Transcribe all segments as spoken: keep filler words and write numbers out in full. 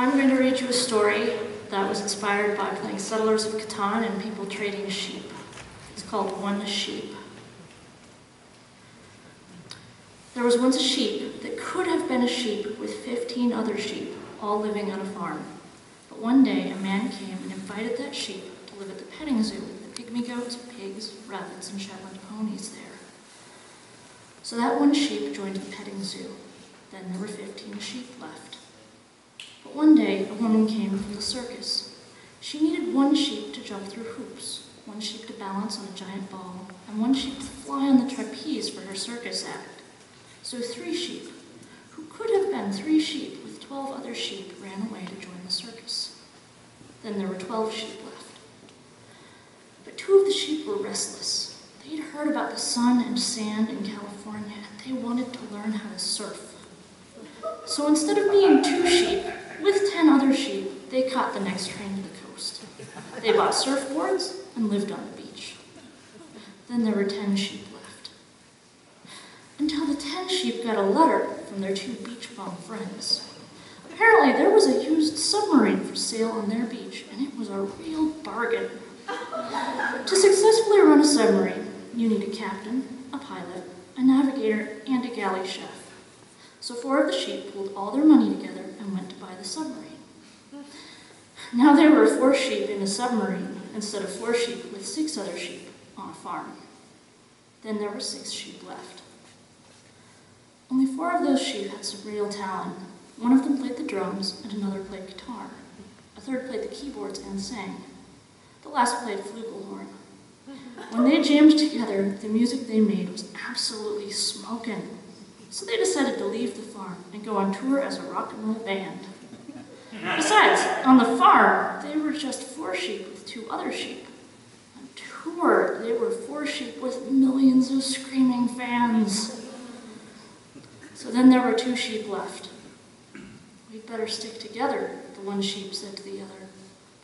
I'm going to read you a story that was inspired by playing Settlers of Catan and people trading sheep. It's called One Sheep. There was once a sheep that could have been a sheep with fifteen other sheep, all living on a farm. But one day, a man came and invited that sheep to live at the petting zoo with the pygmy goats, pigs, rabbits, and Shetland ponies there. So that one sheep joined the petting zoo. Then there were fifteen sheep left. But one day, a woman came from the circus. She needed one sheep to jump through hoops, one sheep to balance on a giant ball, and one sheep to fly on the trapeze for her circus act. So three sheep, who could have been three sheep with twelve other sheep, ran away to join the circus. Then there were twelve sheep left. But two of the sheep were restless. They'd heard about the sun and sand in California, and they wanted to learn how to surf. So instead of being two sheep, with ten other sheep, they caught the next train to the coast. They bought surfboards and lived on the beach. Then there were ten sheep left. Until the ten sheep got a letter from their two beach bum friends. Apparently, there was a used submarine for sale on their beach, and it was a real bargain. To successfully run a submarine, you need a captain, a pilot, a navigator, and a galley chef. So four of the sheep pulled all their money together and went to buy the submarine. Now there were four sheep in a submarine instead of four sheep with six other sheep on a farm. Then there were six sheep left. Only four of those sheep had some real talent. One of them played the drums, and another played guitar. A third played the keyboards and sang. The last played flugelhorn. When they jammed together, the music they made was absolutely smoking. So they decided to leave the farm and go on tour as a rock and roll band. Besides, on the farm, they were just four sheep with two other sheep. On tour, they were four sheep with millions of screaming fans. So then there were two sheep left. We'd better stick together, the one sheep said to the other.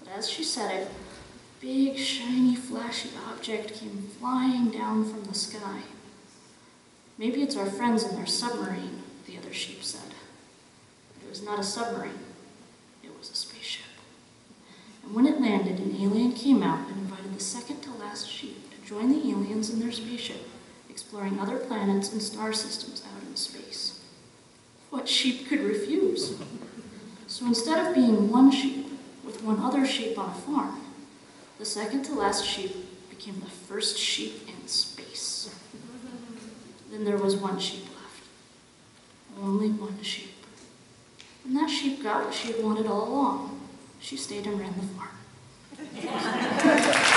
But as she said it, a big, shiny, flashy object came flying down from the sky. Maybe it's our friends in their submarine, the other sheep said. But it was not a submarine, it was a spaceship. And when it landed, an alien came out and invited the second to last sheep to join the aliens in their spaceship, exploring other planets and star systems out in space. What sheep could refuse? So instead of being one sheep with one other sheep on a farm, the second to last sheep became the first sheep in space. Then there was one sheep left. Only one sheep. And that sheep got what she had wanted all along. She stayed and ran the farm.